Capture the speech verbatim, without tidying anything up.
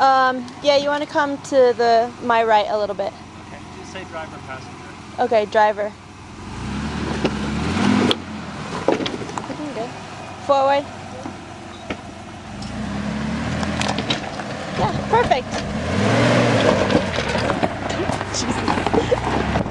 Um, yeah, you want to come to the my right a little bit. Okay, just say driver, passenger. Okay, driver. Looking good. Forward. Yeah, perfect. Jesus.